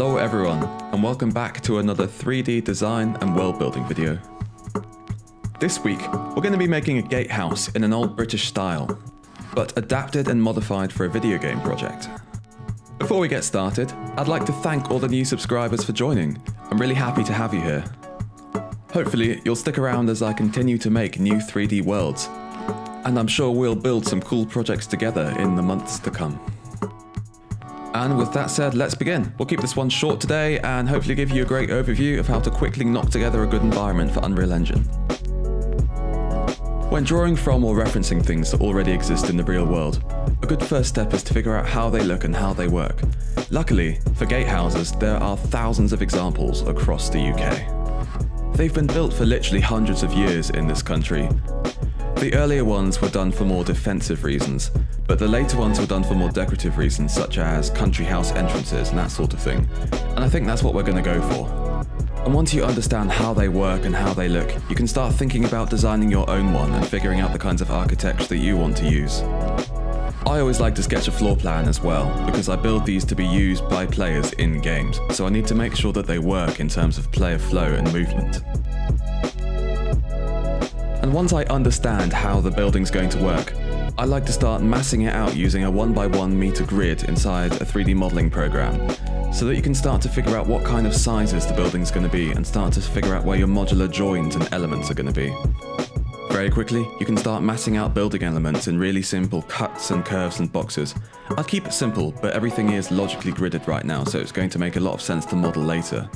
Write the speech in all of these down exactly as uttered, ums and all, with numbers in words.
Hello everyone, and welcome back to another three D design and world building video. This week, we're going to be making a gatehouse in an old British style, but adapted and modified for a video game project. Before we get started, I'd like to thank all the new subscribers for joining. I'm really happy to have you here. Hopefully, you'll stick around as I continue to make new three D worlds, and I'm sure we'll build some cool projects together in the months to come. And with that said, let's begin. We'll keep this one short today and hopefully give you a great overview of how to quickly knock together a good environment for Unreal Engine. When drawing from or referencing things that already exist in the real world, a good first step is to figure out how they look and how they work. Luckily, for gatehouses, there are thousands of examples across the U K. They've been built for literally hundreds of years in this country. The earlier ones were done for more defensive reasons, but the later ones were done for more decorative reasons, such as country house entrances and that sort of thing. And I think that's what we're going to go for. And once you understand how they work and how they look, you can start thinking about designing your own one and figuring out the kinds of architecture that you want to use. I always like to sketch a floor plan as well, because I build these to be used by players in games, so I need to make sure that they work in terms of player flow and movement. And once I understand how the building's going to work, I like to start massing it out using a one by one meter grid inside a three D modeling program, so that you can start to figure out what kind of sizes the building's going to be and start to figure out where your modular joins and elements are going to be. Very quickly, you can start massing out building elements in really simple cuts and curves and boxes. I'll keep it simple, but everything is logically gridded right now, so it's going to make a lot of sense to model later.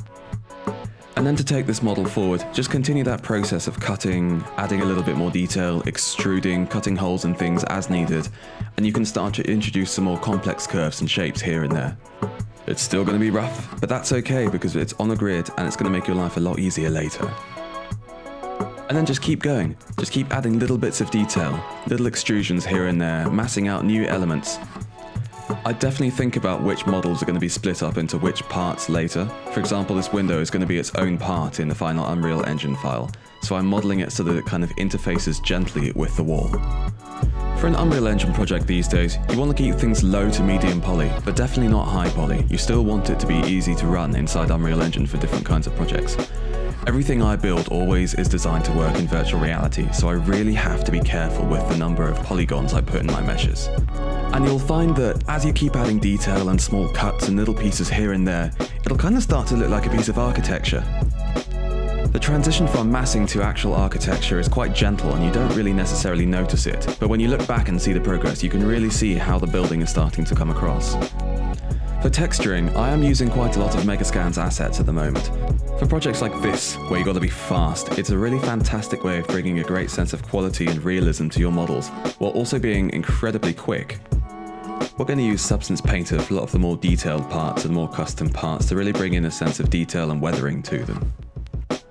And then to take this model forward, just continue that process of cutting, adding a little bit more detail, extruding, cutting holes and things as needed, and you can start to introduce some more complex curves and shapes here and there. It's still going to be rough, but that's okay because it's on a grid and it's going to make your life a lot easier later. And then just keep going, just keep adding little bits of detail, little extrusions here and there, massing out new elements. I definitely think about which models are going to be split up into which parts later. For example, this window is going to be its own part in the final Unreal Engine file, so I'm modeling it so that it kind of interfaces gently with the wall. For an Unreal Engine project these days, you want to keep things low to medium poly, but definitely not high poly. You still want it to be easy to run inside Unreal Engine for different kinds of projects. Everything I build always is designed to work in virtual reality, so I really have to be careful with the number of polygons I put in my meshes. And you'll find that as you keep adding detail and small cuts and little pieces here and there, it'll kind of start to look like a piece of architecture. The transition from massing to actual architecture is quite gentle and you don't really necessarily notice it, but when you look back and see the progress, you can really see how the building is starting to come across. For texturing, I am using quite a lot of Megascans assets at the moment. For projects like this, where you gotta be fast, it's a really fantastic way of bringing a great sense of quality and realism to your models, while also being incredibly quick. We're going to use Substance Painter for a lot of the more detailed parts and more custom parts to really bring in a sense of detail and weathering to them.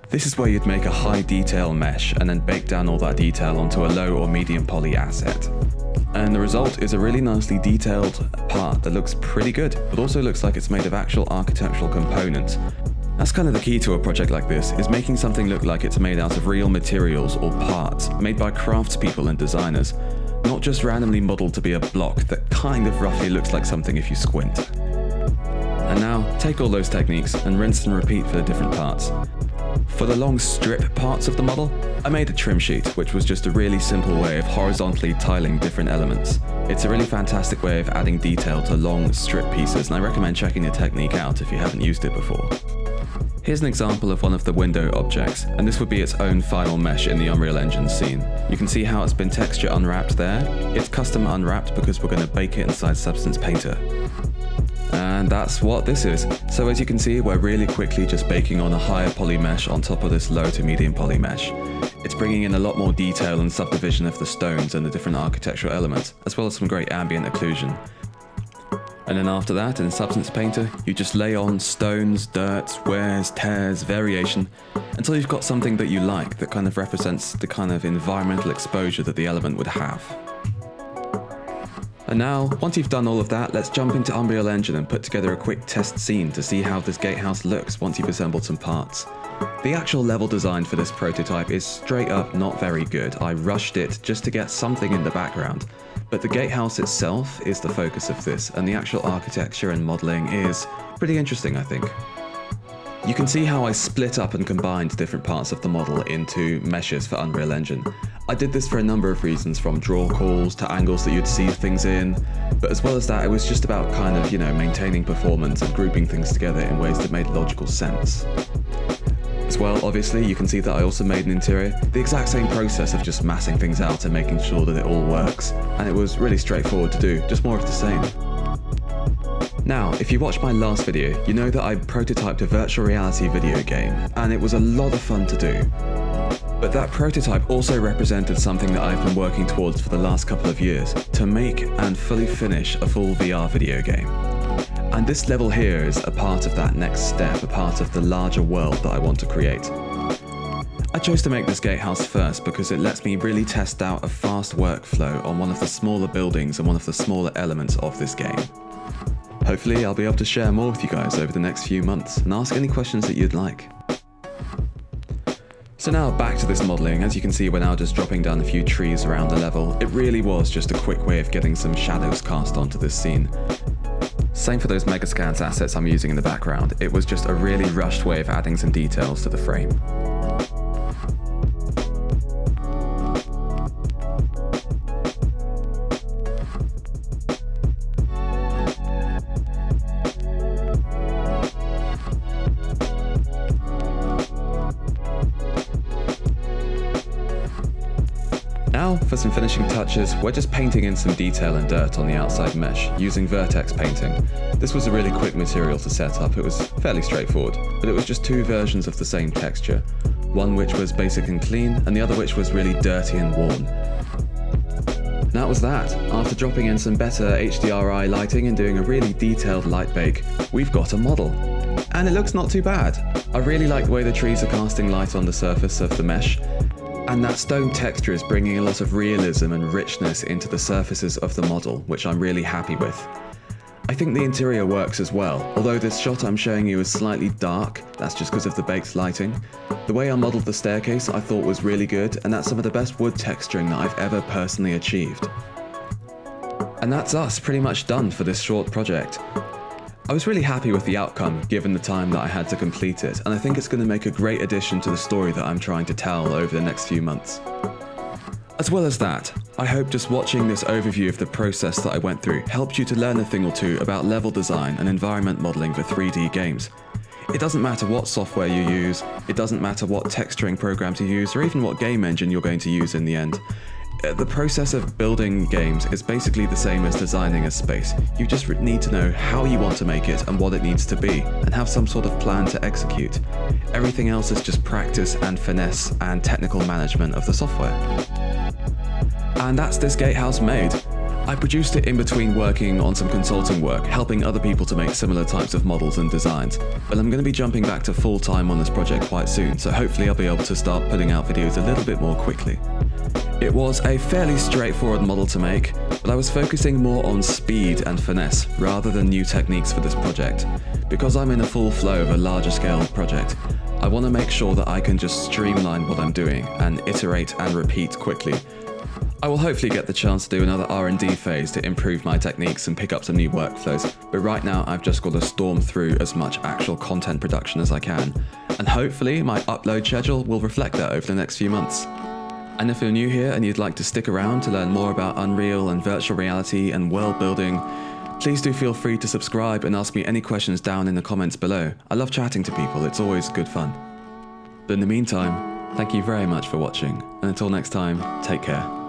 This is where you'd make a high detail mesh and then bake down all that detail onto a low or medium poly asset. And the result is a really nicely detailed part that looks pretty good, but also looks like it's made of actual architectural components. That's kind of the key to a project like this, is making something look like it's made out of real materials or parts, made by craftspeople and designers, not just randomly modeled to be a block that kind of roughly looks like something if you squint. And now, take all those techniques and rinse and repeat for the different parts. For the long strip parts of the model, I made a trim sheet, which was just a really simple way of horizontally tiling different elements. It's a really fantastic way of adding detail to long strip pieces, and I recommend checking the technique out if you haven't used it before. Here's an example of one of the window objects, and this would be its own final mesh in the Unreal Engine scene. You can see how it's been texture unwrapped there. It's custom unwrapped because we're going to bake it inside Substance Painter. And that's what this is. So as you can see, we're really quickly just baking on a higher poly mesh on top of this low to medium poly mesh. It's bringing in a lot more detail and subdivision of the stones and the different architectural elements, as well as some great ambient occlusion. And then after that, in Substance Painter, you just lay on stones, dirt, wears, tears, variation, until you've got something that you like that kind of represents the kind of environmental exposure that the element would have. And now, once you've done all of that, let's jump into Unreal Engine and put together a quick test scene to see how this gatehouse looks once you've assembled some parts. The actual level design for this prototype is straight up not very good. I rushed it just to get something in the background. But the gatehouse itself is the focus of this, and the actual architecture and modelling is pretty interesting, I think. You can see how I split up and combined different parts of the model into meshes for Unreal Engine. I did this for a number of reasons, from draw calls to angles that you'd see things in, but as well as that, it was just about kind of, you know, maintaining performance and grouping things together in ways that made logical sense. As well, obviously, you can see that I also made an interior, the exact same process of just massing things out and making sure that it all works, and it was really straightforward to do, just more of the same. Now, if you watched my last video, you know that I prototyped a virtual reality video game, and it was a lot of fun to do. But that prototype also represented something that I've been working towards for the last couple of years, to make and fully finish a full V R video game. And this level here is a part of that next step, a part of the larger world that I want to create. I chose to make this gatehouse first because it lets me really test out a fast workflow on one of the smaller buildings and one of the smaller elements of this game. Hopefully I'll be able to share more with you guys over the next few months and ask any questions that you'd like. So now back to this modelling. As you can see, we're now just dropping down a few trees around the level. It really was just a quick way of getting some shadows cast onto this scene. Same for those Megascans assets I'm using in the background. It was just a really rushed way of adding some details to the frame. Now, for some finishing touches, we're just painting in some detail and dirt on the outside mesh, using vertex painting. This was a really quick material to set up, it was fairly straightforward, but it was just two versions of the same texture, one which was basic and clean, and the other which was really dirty and worn. And that was that. After dropping in some better H D R I lighting and doing a really detailed light bake, we've got a model. And it looks not too bad. I really like the way the trees are casting light on the surface of the mesh. And that stone texture is bringing a lot of realism and richness into the surfaces of the model, which I'm really happy with. I think the interior works as well. Although this shot I'm showing you is slightly dark, that's just because of the baked lighting. The way I modelled the staircase I thought was really good, and that's some of the best wood texturing that I've ever personally achieved. And that's us pretty much done for this short project. I was really happy with the outcome given the time that I had to complete it, and I think it's going to make a great addition to the story that I'm trying to tell over the next few months. As well as that, I hope just watching this overview of the process that I went through helped you to learn a thing or two about level design and environment modelling for three D games. It doesn't matter what software you use, it doesn't matter what texturing program to use, or even what game engine you're going to use in the end. The process of building games is basically the same as designing a space. You just need to know how you want to make it and what it needs to be, and have some sort of plan to execute. Everything else is just practice and finesse and technical management of the software. And that's this gatehouse made. I produced it in between working on some consulting work, helping other people to make similar types of models and designs, but I'm going to be jumping back to full time on this project quite soon, so hopefully I'll be able to start putting out videos a little bit more quickly. It was a fairly straightforward model to make, but I was focusing more on speed and finesse rather than new techniques for this project. Because I'm in the full flow of a larger scale project, I want to make sure that I can just streamline what I'm doing and iterate and repeat quickly. I will hopefully get the chance to do another R and D phase to improve my techniques and pick up some new workflows, but right now I've just got to storm through as much actual content production as I can, and hopefully my upload schedule will reflect that over the next few months. And if you're new here and you'd like to stick around to learn more about Unreal and virtual reality and world building, please do feel free to subscribe and ask me any questions down in the comments below. I love chatting to people, it's always good fun. But in the meantime, thank you very much for watching, and until next time, take care.